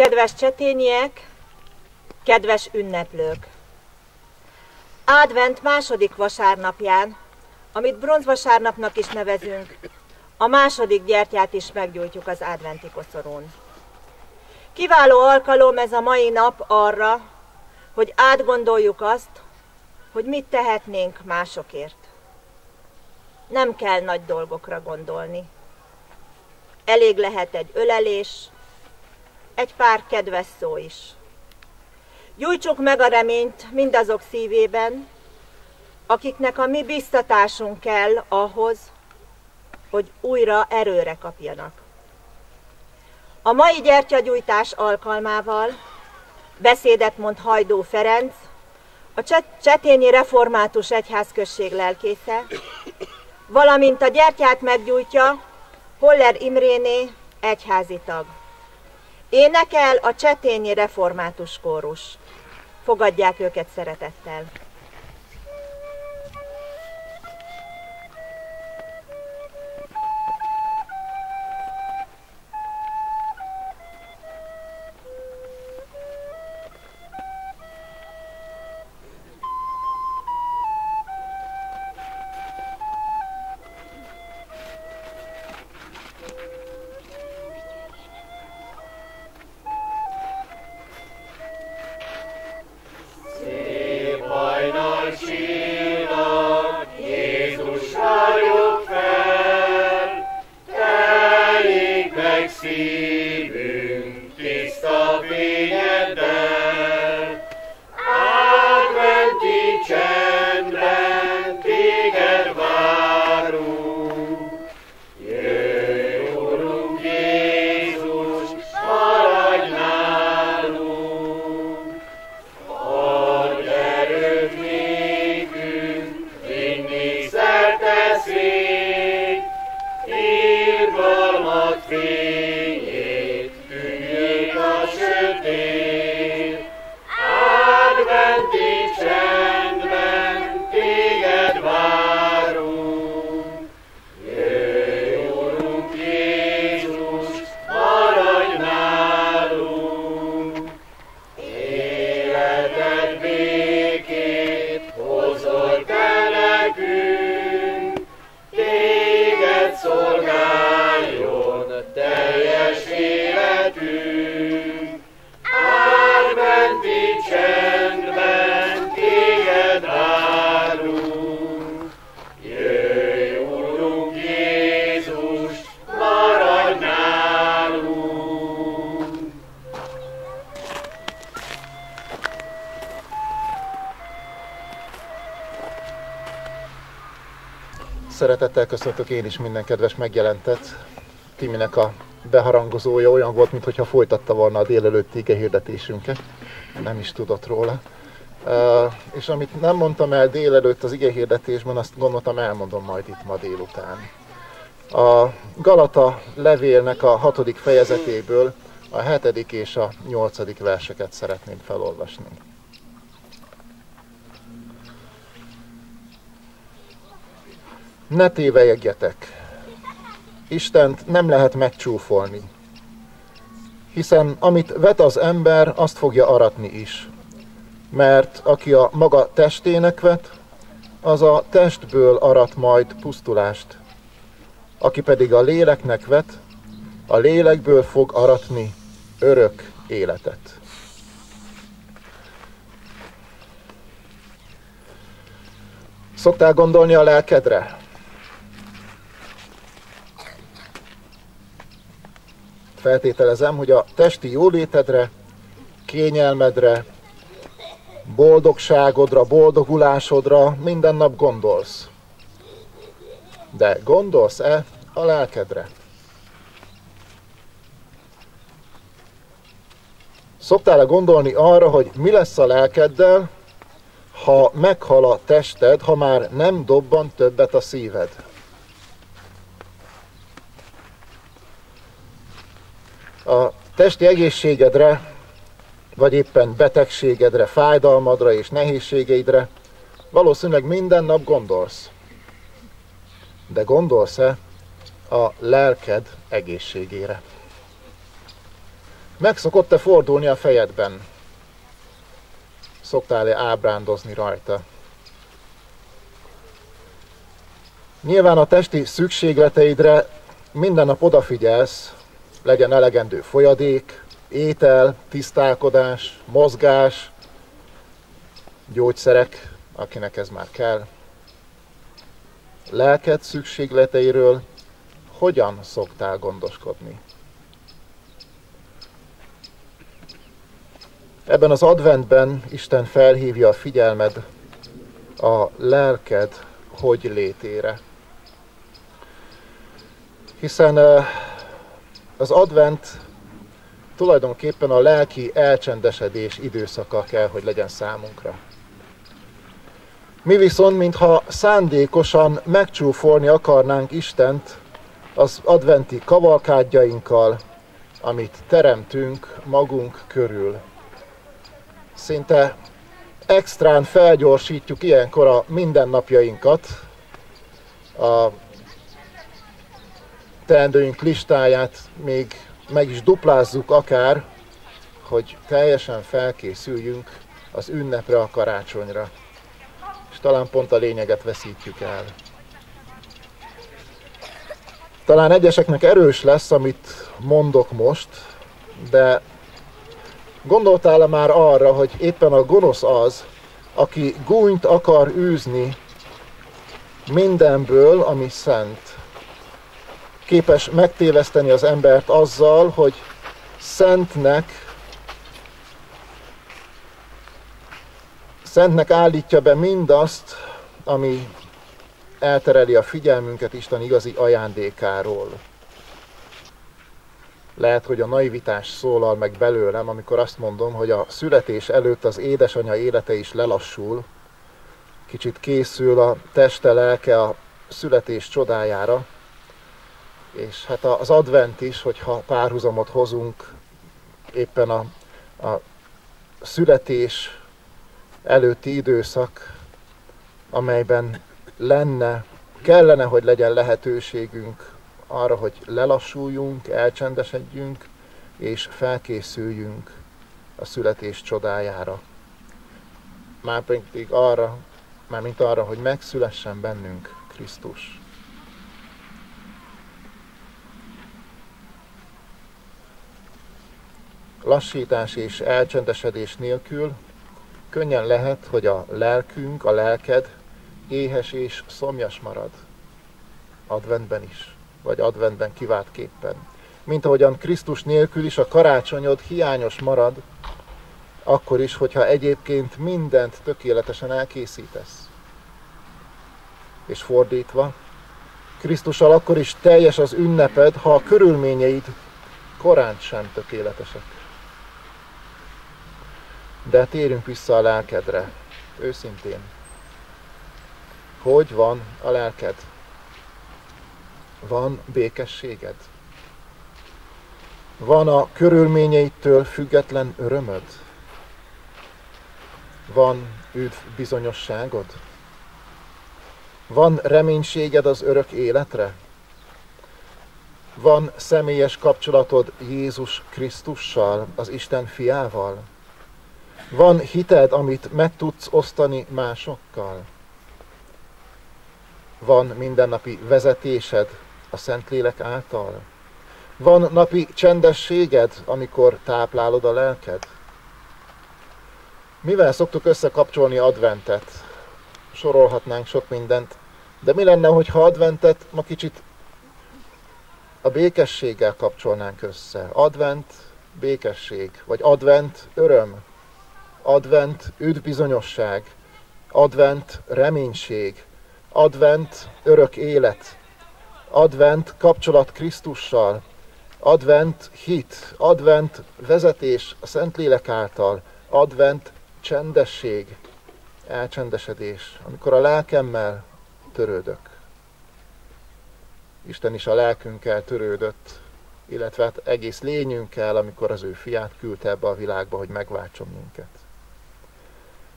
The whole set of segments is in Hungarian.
Kedves csetényiek, kedves ünneplők! Advent második vasárnapján, amit bronzvasárnapnak is nevezünk, a második gyertyát is meggyújtjuk az adventi koszorón. Kiváló alkalom ez a mai nap arra, hogy átgondoljuk azt, hogy mit tehetnénk másokért. Nem kell nagy dolgokra gondolni. Elég lehet egy ölelés, egy pár kedves szó is. Gyújtsuk meg a reményt mindazok szívében, akiknek a mi biztatásunk kell ahhoz, hogy újra erőre kapjanak. A mai gyertyagyújtás alkalmával beszédet mond Hajdú Ferenc, a Csetényi Református Egyházközség lelkésze, valamint a gyertyát meggyújtja Holler Imréné egyházi tag. Énekel a Csetényi Református Kórus. Fogadják őket szeretettel. Szeretettel köszöntök én is minden kedves megjelentett. Timinek a beharangozója olyan volt, mintha folytatta volna a délelőtti igehirdetésünket. Nem is tudott róla. És amit nem mondtam el délelőtt az igehirdetésben, azt gondoltam elmondom majd itt ma délután. A Galata levélnek a 6. fejezetéből a 7. és a 8. verseket szeretném felolvasni. Ne tévejegjetek! Istent nem lehet megcsúfolni, hiszen amit vet az ember, azt fogja aratni is. Mert aki a maga testének vet, az a testből arat majd pusztulást. Aki pedig a léleknek vet, a lélekből fog aratni örök életet. Szoktál gondolni a lelkedre? Feltételezem, hogy a testi jólétedre, kényelmedre, boldogságodra, boldogulásodra minden nap gondolsz. De gondolsz-e a lelkedre? Szoktál-e gondolni arra, hogy mi lesz a lelkeddel, ha meghal a tested, ha már nem dobban többet a szíved? A testi egészségedre, vagy éppen betegségedre, fájdalmadra és nehézségeidre valószínűleg minden nap gondolsz. De gondolsz-e a lelked egészségére? Meg szokott-e fordulni a fejedben? Szoktál-e ábrándozni rajta? Nyilván a testi szükségleteidre minden nap odafigyelsz, legyen elegendő folyadék, étel, tisztálkodás, mozgás, gyógyszerek, akinek ez már kell. Lelked szükségleteiről hogyan szoktál gondoskodni? Ebben az adventben Isten felhívja a figyelmed a lelked hogy létére. Hiszen az advent tulajdonképpen a lelki elcsendesedés időszaka kell, hogy legyen számunkra. Mi viszont, mintha szándékosan megcsúfolni akarnánk Istent az adventi kavalkádjainkkal, amit teremtünk magunk körül. Szinte extrán felgyorsítjuk ilyenkor a mindennapjainkat, a teendőink listáját még meg is duplázzuk akár, hogy teljesen felkészüljünk az ünnepre, a karácsonyra. És talán pont a lényeget veszítjük el. Talán egyeseknek erős lesz, amit mondok most, de gondoltál-e már arra, hogy éppen a gonosz az, aki gúnyt akar űzni mindenből, ami szent? Képes megtéveszteni az embert azzal, hogy szentnek állítja be mindazt, ami eltereli a figyelmünket Isten igazi ajándékáról. Lehet, hogy a naivitás szólal meg belőlem, amikor azt mondom, hogy a születés előtt az édesanyja élete is lelassul, kicsit készül a teste, lelke a születés csodájára, és hát az advent is, hogyha párhuzamot hozunk éppen a születés előtti időszak, amelyben kellene, hogy legyen lehetőségünk arra, hogy lelassuljunk, elcsendesedjünk, és felkészüljünk a születés csodájára. Mármint arra, hogy megszülessen bennünk Krisztus. Lassítás és elcsendesedés nélkül könnyen lehet, hogy a lelkünk, a lelked éhes és szomjas marad. Adventben is, vagy adventben kiváltképpen. Mint ahogyan Krisztus nélkül is a karácsonyod hiányos marad, akkor is, hogyha egyébként mindent tökéletesen elkészítesz. És fordítva, Krisztussal akkor is teljes az ünneped, ha a körülményeid korán sem tökéletesek. De térjünk vissza a lelkedre, őszintén. Hogy van a lelked? Van békességed? Van a körülményeitől független örömöd? Van üdv bizonyosságod? Van reménységed az örök életre? Van személyes kapcsolatod Jézus Krisztussal, az Isten fiával? Van hited, amit meg tudsz osztani másokkal? Van mindennapi vezetésed a Szentlélek által? Van napi csendességed, amikor táplálod a lelked? Mivel szoktuk összekapcsolni adventet? Sorolhatnánk sok mindent, de mi lenne, hogyha adventet ma kicsit a békességgel kapcsolnánk össze? Advent, békesség, vagy advent, öröm. Advent, üdvbizonyosság, advent, reménység, advent, örök élet, advent, kapcsolat Krisztussal, advent, hit, advent, vezetés a Szentlélek által, advent, csendesség, elcsendesedés, amikor a lelkemmel törődök. Isten is a lelkünkkel törődött, illetve hát egész lényünkkel, amikor az ő fiát küldte ebbe a világba, hogy megváltson minket.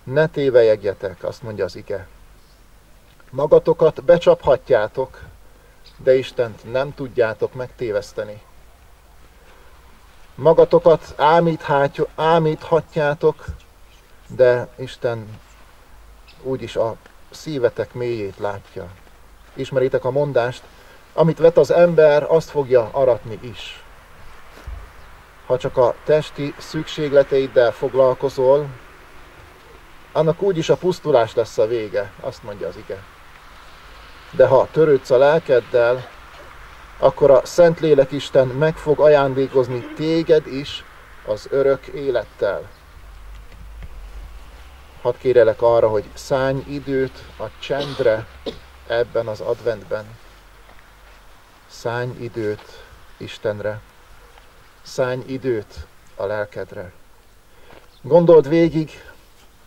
Ne tévejegjetek, azt mondja az ige. Magatokat becsaphatjátok, de Istent nem tudjátok megtéveszteni. Magatokat ámíthatjátok, de Isten úgyis a szívetek mélyét látja. Ismeritek a mondást, amit vet az ember, azt fogja aratni is. Ha csak a testi szükségleteiddel foglalkozol, annak úgyis a pusztulás lesz a vége, azt mondja az ige. De ha törődsz a lelkeddel, akkor a Szentlélek Isten meg fog ajándékozni téged is az örök élettel. Hadd kérelek arra, hogy szánj időt a csendre ebben az adventben. Szánj időt Istenre. Szánj időt a lelkedre. Gondold végig,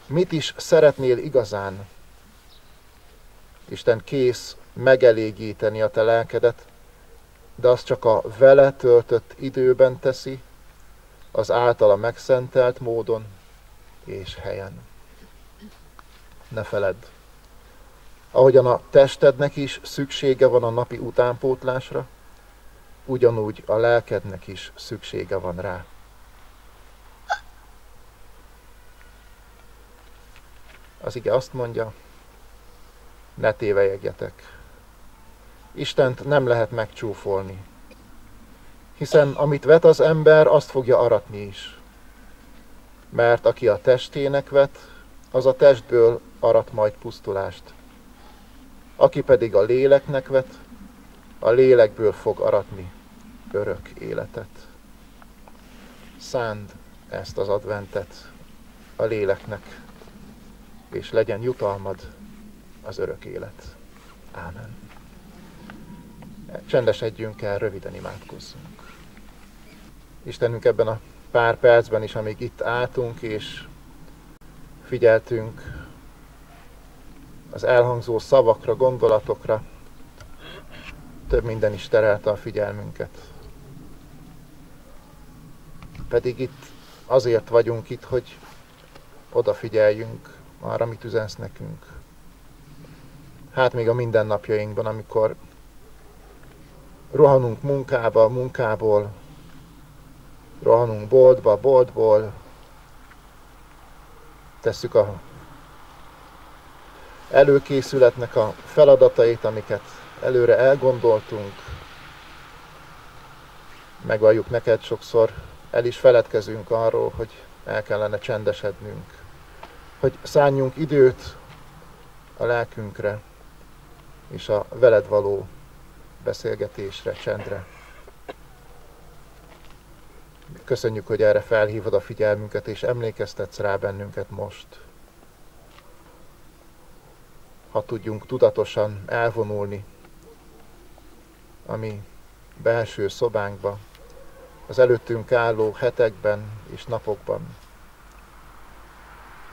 mit is szeretnél igazán. Isten kész megelégíteni a te lelkedet, de azt csak a vele töltött időben teszi, az általa megszentelt módon és helyen. Ne feledd, ahogyan a testednek is szüksége van a napi utánpótlásra, ugyanúgy a lelkednek is szüksége van rá. Az ige azt mondja, ne tévejegjetek. Istent nem lehet megcsúfolni, hiszen amit vet az ember, azt fogja aratni is. Mert aki a testének vet, az a testből arat majd pusztulást. Aki pedig a léleknek vet, a lélekből fog aratni örök életet. Szánd ezt az adventet a léleknek, és legyen jutalmad az örök élet. Ámen. Csendesedjünk el, röviden imádkozzunk. Istenünk, ebben a pár percben is, amíg itt álltunk és figyeltünk az elhangzó szavakra, gondolatokra, több minden is terelte a figyelmünket. Pedig itt azért vagyunk itt, hogy odafigyeljünk arra, mit üzensz nekünk. Hát még a mindennapjainkban, amikor rohanunk munkába, munkából, rohanunk boltba, boltból, tesszük az előkészületnek a feladatait, amiket előre elgondoltunk, megvalljuk neked, sokszor el is feledkezünk arról, hogy el kellene csendesednünk, hogy szánjunk időt a lelkünkre és a veled való beszélgetésre, csendre. Köszönjük, hogy erre felhívod a figyelmünket, és emlékeztetsz rá bennünket most. Ha tudjunk tudatosan elvonulni a mi belső szobánkba, az előttünk álló hetekben és napokban.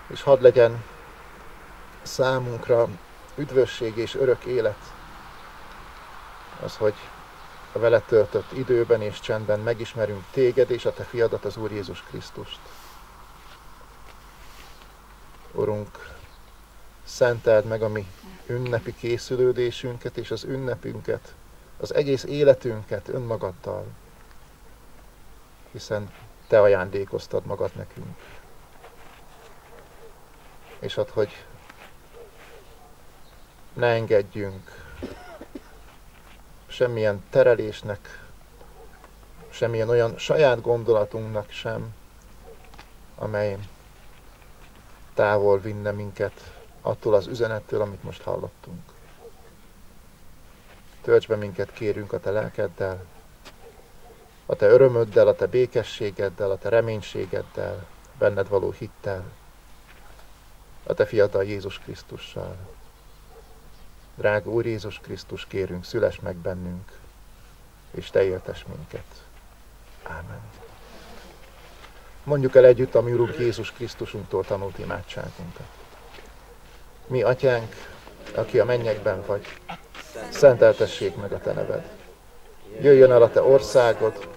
És hadd legyen számunkra üdvösség és örök élet, az, hogy a veled töltött időben és csendben megismerünk téged és a te fiadat, az Úr Jézus Krisztust. Urunk, szenteld meg a mi ünnepi készülődésünket és az ünnepünket, az egész életünket önmagaddal, hiszen te ajándékoztad magad nekünk. És add, hogy ne engedjünk semmilyen terelésnek, semmilyen olyan saját gondolatunknak sem, amely távol vinne minket attól az üzenettől, amit most hallottunk. Töltsd be minket, kérünk, a te lelkeddel, a te örömöddel, a te békességeddel, a te reménységeddel, benned való hittel, a te fiaddal, Jézus Krisztussal. Drága Úr Jézus Krisztus, kérünk, szüless meg bennünk, és te éltess minket. Ámen. Mondjuk el együtt a mi Urunk Jézus Krisztusunktól tanult imádságunkat. Mi, Atyánk, aki a mennyekben vagy, szenteltessék meg a te neved. Jöjjön el a te országod,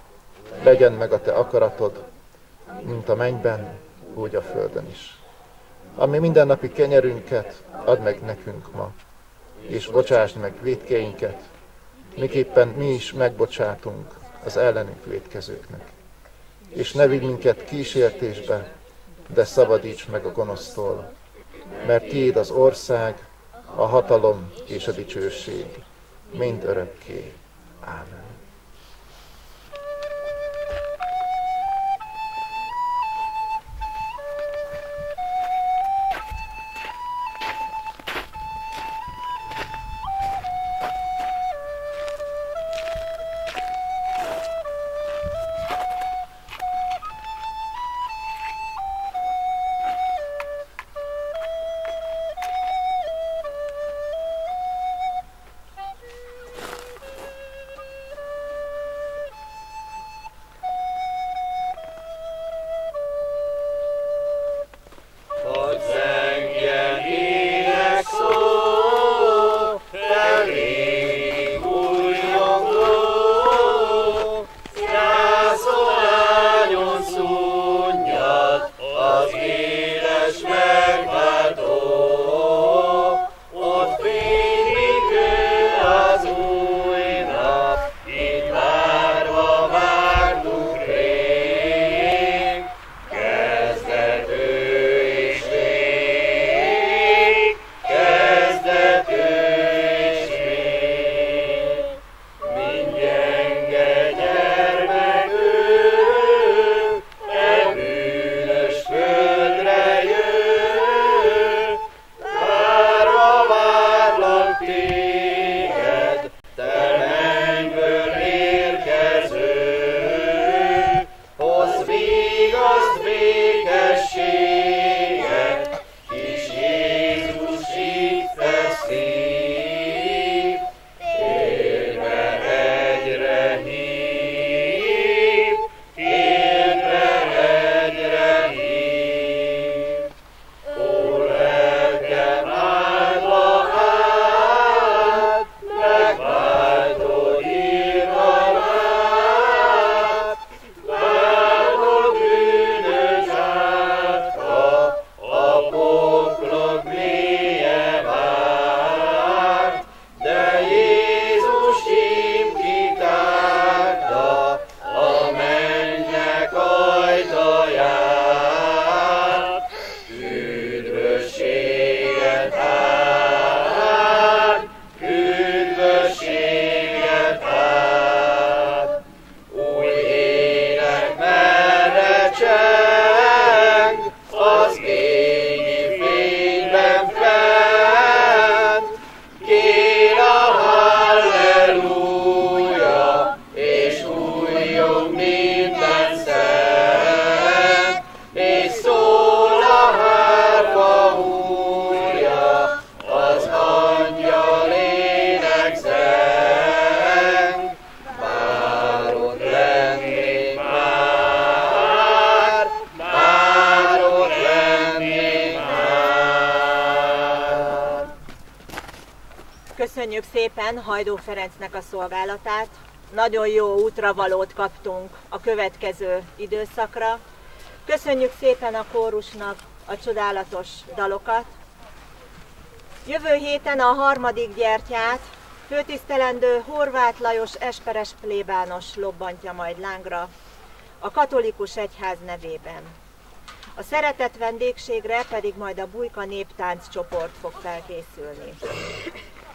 legyen meg a te akaratod, mint a mennyben, úgy a földön is. Ami mindennapi kenyerünket add meg nekünk ma, és bocsásd meg vétkeinket, miképpen mi is megbocsátunk az ellenünk vétkezőknek. és ne vigy minket kísértésbe, de szabadíts meg a gonosztól, mert tiéd az ország, a hatalom és a dicsőség, mind örökké. Ámen. Köszönjük szépen Hajdú Ferencnek a szolgálatát. Nagyon jó útravalót kaptunk a következő időszakra. Köszönjük szépen a kórusnak a csodálatos dalokat. Jövő héten a harmadik gyertyát főtisztelendő Horváth Lajos esperes plébános lobbantja majd lángra a katolikus egyház nevében. A szeretett vendégségre pedig majd a Bujka Néptánc Csoport fog felkészülni.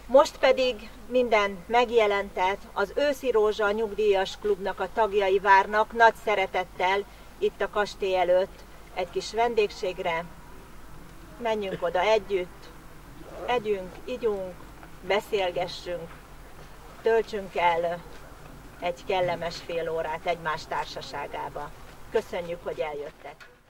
Most pedig minden megjelentet az Őszi Rózsa Nyugdíjas Klubnak a tagjai várnak nagy szeretettel itt a kastély előtt egy kis vendégségre. Menjünk oda együtt, együnk, igyunk, beszélgessünk, töltsünk el egy kellemes fél órát egymás társaságába. Köszönjük, hogy eljöttek!